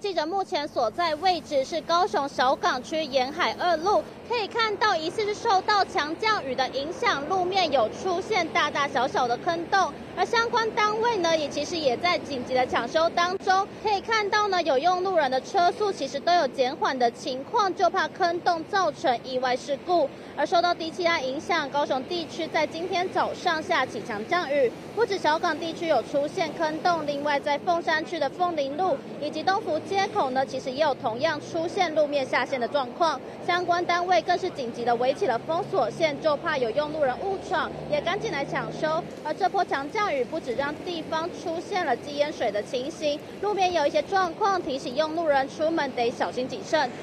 记者目前所在位置是高雄小港区沿海2路，可以看到疑似是受到强降雨的影响，路面有出现大大小小的坑洞，而相关单位呢也在紧急的抢修当中。可以看到呢，有用路人的车速其实都有减缓的情况，就怕坑洞造成意外事故。而受到低气压影响，高雄地区在今天早上下起强降雨，不止小港地区有出现坑洞，另外在凤山区的凤林路以及东福街口呢，其实也有同样出现路面下陷的状况，相关单位更是紧急的围起了封锁线，就怕有用路人误闯，也赶紧来抢修。而这波强降雨不止让地方出现了积淹水的情形，路面有一些状况，提醒用路人出门得小心谨慎。